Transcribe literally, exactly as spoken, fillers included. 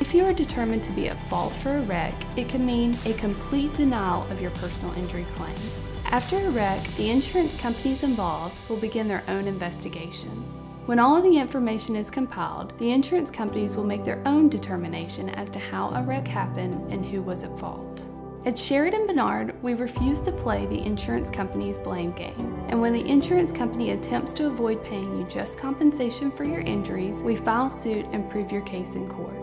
If you are determined to be at fault for a wreck, it can mean a complete denial of your personal injury claim. After a wreck, the insurance companies involved will begin their own investigation. When all of the information is compiled, the insurance companies will make their own determination as to how a wreck happened and who was at fault. At Sheridan Bennard, we refuse to play the insurance company's blame game, and when the insurance company attempts to avoid paying you just compensation for your injuries, we file suit and prove your case in court.